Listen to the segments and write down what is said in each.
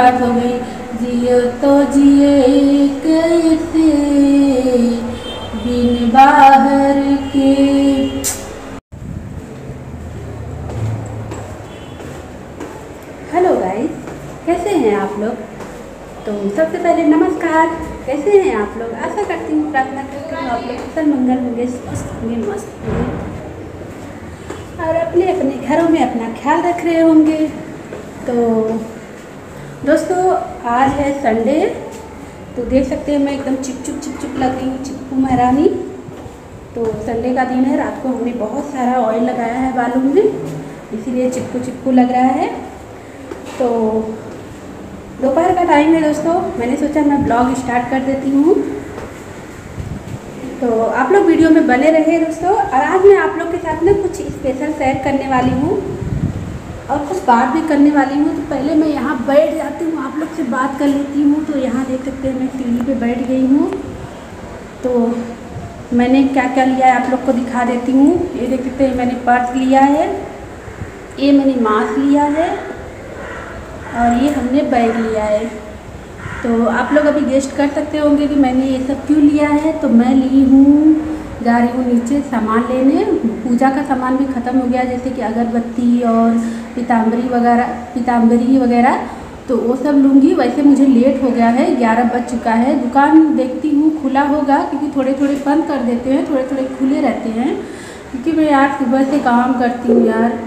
बात हो गई। जियो तो जिए कैसे बिन बाहर के। हेलो गाइस, कैसे हैं आप लोग? तो सबसे पहले नमस्कार, कैसे हैं आप लोग? आशा करती हूँ, प्रार्थना करती हूँ आप लोग कुशल मंगल होंगे, स्वस्थ होंगे, मस्त होंगे और अपने अपने घरों में अपना ख्याल रख रहे होंगे। तो दोस्तों आज है संडे, तो देख सकते हैं मैं एकदम चिपचुप चिपचुप लग रही हूँ, चिपकू महारानी। तो संडे का दिन है, रात को हमने बहुत सारा ऑयल लगाया है बालों में, इसीलिए चिपकू चिपकू लग रहा है। तो दोपहर का टाइम है दोस्तों, मैंने सोचा मैं ब्लॉग स्टार्ट कर देती हूँ, तो आप लोग वीडियो में बने रहे दोस्तों। और आज मैं आप लोग के साथ ना कुछ स्पेशल शेयर करने वाली हूँ और कुछ बात भी करने वाली हूँ। तो पहले मैं यहाँ बैठ जाती हूँ, आप लोग से बात कर लेती हूँ। तो यहाँ देख सकते हैं मैं सीढ़ी पे बैठ गई हूँ। तो मैंने क्या क्या लिया है आप लोग को दिखा देती हूँ। ये देख सकते हैं मैंने पर्स लिया है, ये मैंने मास्क लिया है और ये हमने बैग लिया है। तो आप लोग अभी गेस्ट कर सकते होंगे कि मैंने ये सब क्यों लिया है। तो मैं ली हूँ, जा रही हूँ नीचे सामान लेने, पूजा का सामान भी ख़त्म हो गया, जैसे कि अगरबत्ती और पीताम्बरी वगैरह तो वो सब लूँगी। वैसे मुझे लेट हो गया है, 11 बज चुका है। दुकान देखती हूँ खुला होगा, क्योंकि थोड़े थोड़े बंद कर देते हैं, थोड़े थोड़े खुले रहते हैं, क्योंकि मैं यार सुबह से काम करती हूँ यार।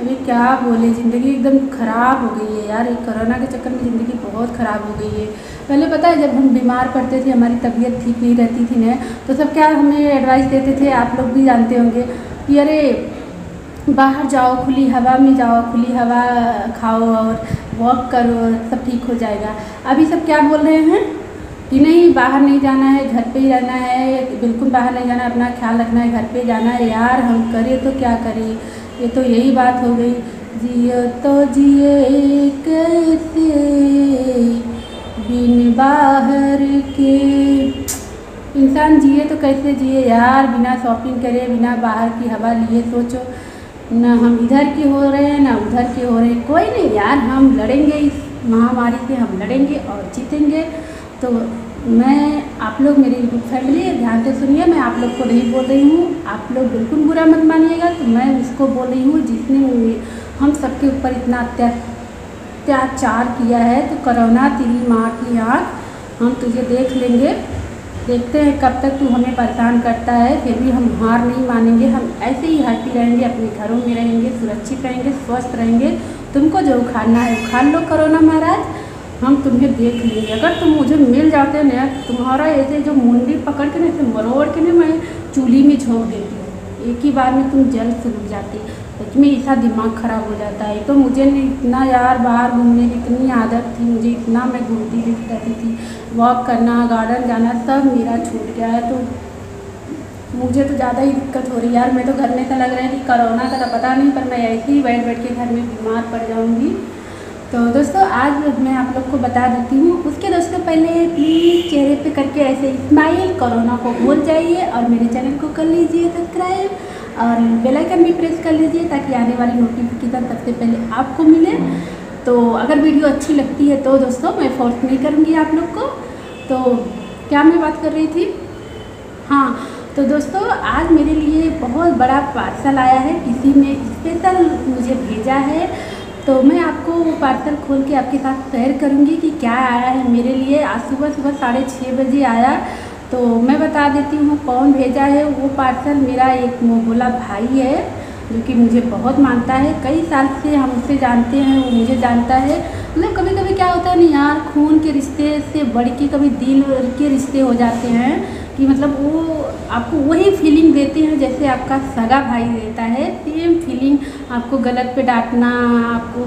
अभी क्या बोले, ज़िंदगी एकदम ख़राब हो गई है यार, कोरोना के चक्कर में ज़िंदगी बहुत ख़राब हो गई है। पहले पता है जब हम बीमार पड़ते थे, हमारी तबीयत ठीक नहीं रहती थी ना, तो सब क्या हमें एडवाइस देते थे, आप लोग भी जानते होंगे कि अरे बाहर जाओ, खुली हवा में जाओ, खुली हवा खाओ और वॉक करो, सब ठीक हो जाएगा। अभी सब क्या बोल रहे हैं कि नहीं, बाहर नहीं जाना है, घर पे ही रहना है, बिल्कुल बाहर नहीं जाना, अपना ख्याल रखना है, घर पे जाना है। यार हम करें तो क्या करें, ये तो यही बात हो गई। जियो तो जिए कैसे बिन बाहर के। इंसान जिए तो कैसे जिए यार, बिना शॉपिंग करे, बिना बाहर की हवा लिए। सोचो ना, हम इधर के हो रहे हैं ना उधर के हो रहे हैं। कोई नहीं यार, हम लड़ेंगे इस महामारी से, हम लड़ेंगे और जीतेंगे। तो मैं आप लोग, मेरी फैमिली, ध्यान से सुनिए, मैं आप लोग को नहीं बोल रही हूँ, आप लोग बिल्कुल बुरा मत मानिएगा। तो मैं उसको बोल रही हूँ जिसने हम सबके ऊपर इतना अत्याचार किया है। तो कोरोना तेरी माँ की आँख, हम तुझे देख लेंगे, देखते हैं कब तक तू हमें परेशान करता है। फिर भी हम हार नहीं मानेंगे, हम ऐसे ही हैप्पी रहेंगे, अपने घरों में रहेंगे, सुरक्षित रहेंगे, स्वस्थ रहेंगे। तुमको जो उखाड़ना है उखाड़ लो कोरोना महाराज, हम तुम्हें देख लेंगे। अगर तुम मुझे मिल जाते हैं ना, तुम्हारा ऐसे जो मुंडी पकड़ के ना, ऐसे मरोड़ के ना, मैं चूल्ही में झोंक देती हूँ। एक ही बार में तुम जल सूख जाती, सच में ऐसा दिमाग ख़राब हो जाता है। तो मुझे इतना यार बाहर घूमने की इतनी आदत थी, मुझे इतना, मैं घूमती रहती थी, वॉक करना, गार्डन जाना, सब मेरा छूट गया है। तो मुझे तो ज़्यादा ही दिक्कत हो रही है यार। मैं तो घर में ऐसा लग रहा है कि कोरोना का पता नहीं, पर मैं ऐसे ही बैठ बैठ के घर में बीमार पड़ जाऊँगी। तो दोस्तों आज मैं आप लोग को बता देती हूँ। उसके दोस्तों पहले प्लीज़ चेहरे पे करके ऐसे स्माइल, कोरोना को भूल जाइए और मेरे चैनल को कर लीजिए सब्सक्राइब और बेल आइकन भी प्रेस कर लीजिए, ताकि आने वाली नोटिफिकेशन सबसे पहले आपको मिले। तो अगर वीडियो अच्छी लगती है तो दोस्तों मैं फोर्स नहीं करूँगी आप लोग को। तो क्या मैं बात कर रही थी, हाँ। तो दोस्तों आज मेरे लिए बहुत बड़ा पार्सल आया है, किसी ने स्पेशल मुझे भेजा है। तो मैं आपको वो पार्सल खोल के आपके साथ शेयर करूँगी कि क्या आया है मेरे लिए। आज सुबह 6:30 बजे आया। तो मैं बता देती हूँ कौन भेजा है वो पार्सल। मेरा एक मोहब्बला भाई है जो कि मुझे बहुत मानता है, कई साल से हम उससे जानते हैं, वो मुझे जानता है। मतलब कभी कभी क्या होता है ना यार, खून के रिश्ते से बढ़ के कभी दिल के रिश्ते हो जाते हैं, कि मतलब वो आपको वही फीलिंग देते हैं जैसे आपका सगा भाई देता है, सेम फीलिंग। आपको गलत पे डांटना, आपको,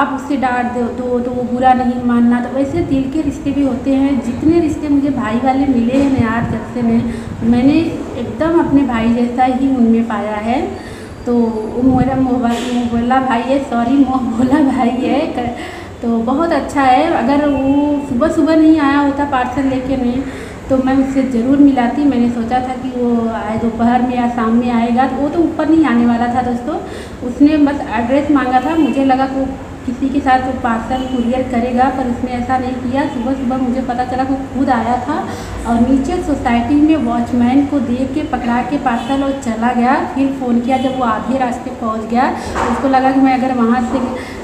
आप उससे डांट दो तो वो बुरा नहीं मानना। तो वैसे दिल के रिश्ते भी होते हैं। जितने रिश्ते मुझे भाई वाले मिले हैं यार, जब से मैंने एकदम अपने भाई जैसा ही उनमें पाया है। तो वो मेरा मोहब्बला भाई है, सॉरी मोहब्बला भाई है। तो बहुत अच्छा है। अगर वो सुबह सुबह नहीं आया होता पार्सल लेके नहीं, तो मैं उससे ज़रूर मिलाती। मैंने सोचा था कि वो आए दोपहर में या शाम में आएगा, तो वो तो ऊपर नहीं आने वाला था दोस्तों। उसने बस एड्रेस मांगा था, मुझे लगा कि किसी के साथ पार्सल कुरियर करेगा, पर उसने ऐसा नहीं किया। सुबह सुबह मुझे पता चला वो खुद आया था और नीचे सोसाइटी में वॉचमैन को देख के पकड़ा के पार्सल और चला गया। फिर फ़ोन किया, जब वो आधे रास्ते पहुंच गया तो उसको लगा कि मैं अगर वहाँ से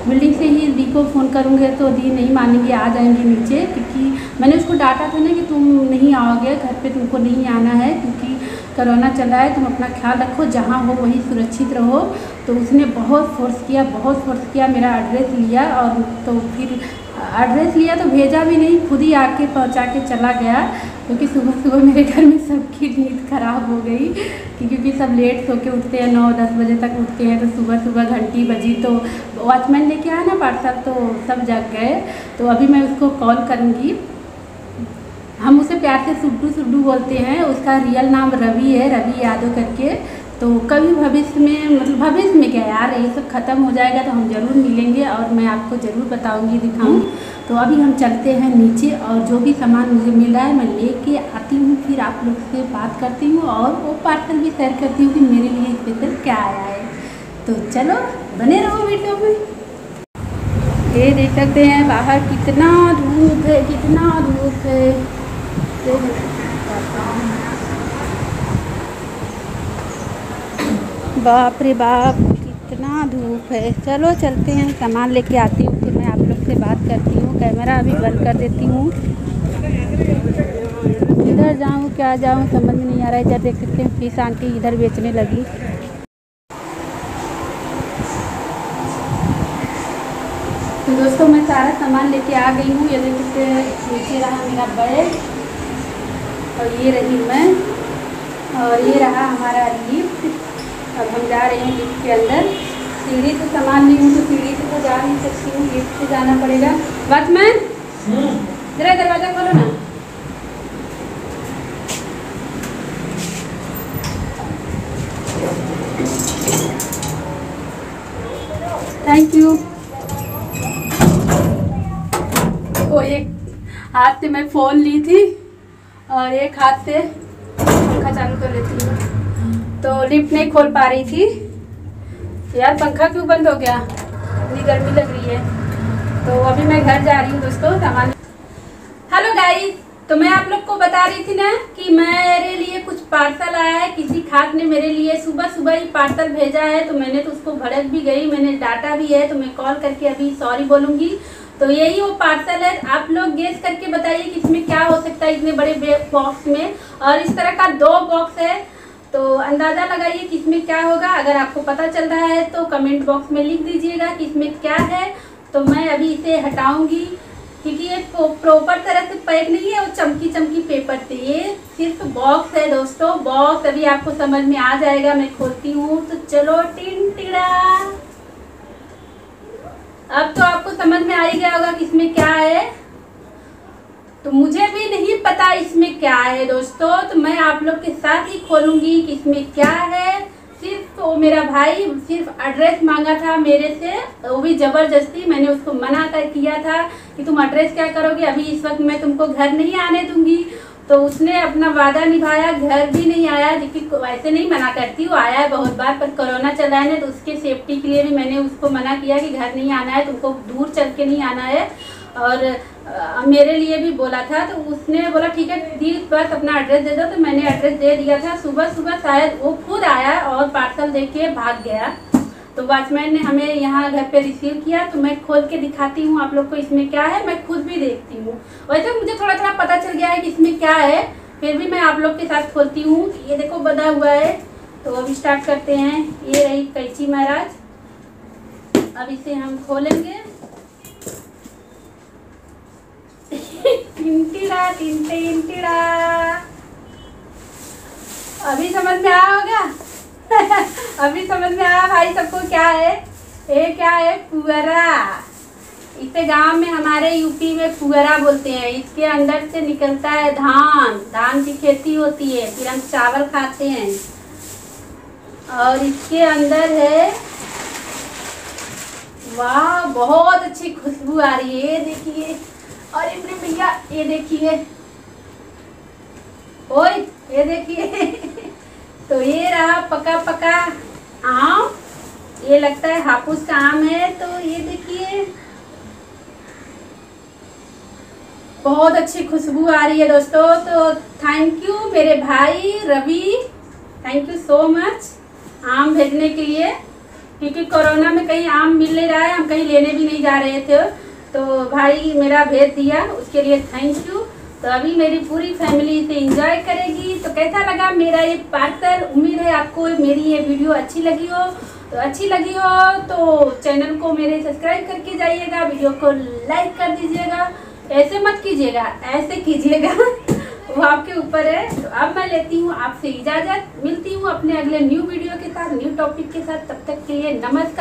बिल्डिंग से ही दी को फ़ोन करूँगी तो दी नहीं मानेंगे, आ जाएंगे नीचे। क्योंकि मैंने उसको डांटा था ना कि तुम नहीं आओगे घर पर, तुमको नहीं आना है क्योंकि कोरोना चल रहा है, तुम अपना ख्याल रखो, जहाँ हो वहीं सुरक्षित रहो। तो उसने बहुत फोर्स किया, मेरा एड्रेस लिया और तो फिर एड्रेस लिया तो भेजा भी नहीं, खुद ही आके पहुँचा के चला गया। क्योंकि सुबह सुबह मेरे घर में सबकी नींद ख़राब हो गई क्योंकि सब लेट सो के उठते हैं, 9-10 बजे तक उठते हैं। तो सुबह सुबह घंटी बजी तो वॉचमैन लेके आया ना पार्सल, तो सब जग गए। तो अभी मैं उसको कॉल करूँगी। हम उसे प्यार से सुड्डू बोलते हैं, उसका रियल नाम रवि है, रवि यादव करके। तो कभी भविष्य में, मतलब भविष्य में क्या यार, ये सब ख़त्म हो जाएगा तो हम ज़रूर मिलेंगे और मैं आपको ज़रूर बताऊंगी, दिखाऊंगी। तो अभी हम चलते हैं नीचे और जो भी सामान मुझे मिल रहा है मैं लेके आती हूँ, फिर आप लोग से बात करती हूँ और वो पार्सल भी शेयर करती हूँ कि मेरे लिए स्पेशल क्या आया है। तो चलो बने रहो वीडियो में। ये देख सकते हैं बाहर कितना धूप है। बाप रे बाप कितना धूप है। चलो चलते हैं, सामान लेके आती हूँ, फिर मैं आप लोग से बात करती हूँ। कैमरा अभी बंद कर देती हूँ। इधर जाऊँ क्या जाऊँ समझ में नहीं आ रहा है। इधर देख सकते हैं फिश आंटी इधर बेचने लगी। तो दोस्तों मैं सारा सामान लेके आ गई हूँ। ये देख सकते हैं नीचे रहा मेरा बैग और ये रही मैं और ये रहा हमारा लिफ्ट। अब हम जा रहे हैं लिफ्ट के अंदर। सीढ़ी से सामान ली हूँ तो सीढ़ी से तो जा नहीं सकती हूँ, लिफ्ट से जाना पड़ेगा। वॉचमैन जरा दरवाज़ा खोलो ना। Thank you. एक हाथ से मैं फ़ोन ली थी और एक हाथ से पंखा चालू कर लेती हूँ। तो लिफ्ट नहीं खोल पा रही थी यार, पंखा क्यों बंद हो गया, इतनी गर्मी लग रही है। तो अभी मैं घर जा रही हूँ दोस्तों सामान। हेलो गाइस, तो मैं आप लोग को बता रही थी ना कि मेरे लिए कुछ पार्सल आया है। किसी खास ने मेरे लिए सुबह सुबह ही पार्सल भेजा है, तो मैंने तो उसको भड़क भी गई, मैंने डाटा भी है, तो मैं कॉल करके अभी सॉरी बोलूँगी। तो यही वो पार्सल है। आप लोग गेस करके बताइए कि इसमें क्या हो सकता है इतने बड़े बॉक्स में। और इस तरह का 2 बॉक्स है, तो अंदाज़ा लगाइए कि इसमें क्या होगा। अगर आपको पता चल रहा है तो कमेंट बॉक्स में लिख दीजिएगा कि इसमें क्या है। तो मैं अभी इसे हटाऊंगी क्योंकि ये प्रॉपर तरह से पैक नहीं है, वो चमकी पेपर से। ये सिर्फ बॉक्स है दोस्तों, बॉक्स अभी आपको समझ में आ जाएगा। मैं खोलती हूँ तो चलो टिन टिड़ा। अब तो आपको समझ में आ ही गया होगा कि इसमें क्या है। तो मुझे भी नहीं पता इसमें क्या है दोस्तों, तो मैं आप लोग के साथ ही खोलूंगी कि इसमें क्या है। सिर्फ वो मेरा भाई सिर्फ एड्रेस मांगा था मेरे से, वो भी ज़बरदस्ती। मैंने उसको मना कर किया था कि तुम एड्रेस क्या करोगे, अभी इस वक्त मैं तुमको घर नहीं आने दूंगी। तो उसने अपना वादा निभाया, घर भी नहीं आया। देखिए वैसे नहीं मना करती, वो आया है बहुत बार, पर कोरोना चल रहा है ना, तो उसके सेफ्टी के लिए भी मैंने उसको मना किया कि घर नहीं आना है तुमको, दूर चल के नहीं आना है। और मेरे लिए भी बोला था। तो उसने बोला ठीक है दी, बस अपना एड्रेस दे दो। तो मैंने एड्रेस दे दिया था। सुबह सुबह शायद वो खुद आया और पार्सल दे के भाग गया। तो वॉचमैन ने हमें यहाँ घर पे रिसीव किया। तो मैं खोल के दिखाती हूँ आप लोग को इसमें क्या है, मैं खुद भी देखती हूँ। वैसे मुझे थोड़ा थोड़ा पता चल गया है कि इसमें क्या है, फिर भी मैं आप लोग के साथ खोलती हूँ। ये देखो बंधा हुआ है, तो अब स्टार्ट करते हैं। ये रही कैंची महाराज, अब इसे हम खोलेंगे। टिंटिड़ा अभी समझ में आया होगा। अभी समझ में आया भाई सबको क्या है। ये क्या है, पुअरा। इसे गांव में, हमारे यूपी में पुअरा बोलते हैं। इसके अंदर से निकलता है धान की खेती होती है, फिर हम चावल खाते हैं। और इसके अंदर है, वाह बहुत अच्छी खुशबू आ रही है, ये देखिए। और इमरे भैया ये देखिए, ओए ये देखिए। तो ये रहा पका आम। ये लगता है हापुस का आम है। तो ये देखिए बहुत अच्छी खुशबू आ रही है दोस्तों। तो थैंक यू मेरे भाई Ravi, thank you so much आम भेजने के लिए, क्योंकि कोरोना में कहीं आम मिल नहीं रहा है, हम कहीं लेने भी नहीं जा रहे थे, तो भाई मेरा भेज दिया, उसके लिए थैंक यू। तो अभी मेरी पूरी फैमिली इसे एंजॉय करेगी। तो कैसा लगा मेरा ये पार्सल, उम्मीद है आपको मेरी ये वीडियो अच्छी लगी हो। तो अच्छी लगी हो तो चैनल को मेरे सब्सक्राइब करके जाइएगा, वीडियो को लाइक कर दीजिएगा, ऐसे मत कीजिएगा, ऐसे कीजिएगा, वो आपके ऊपर है। तो अब मैं लेती हूँ आपसे इजाज़त, मिलती हूँ अपने अगले न्यू वीडियो के साथ, न्यू टॉपिक के साथ, तब तक के लिए नमस्कार।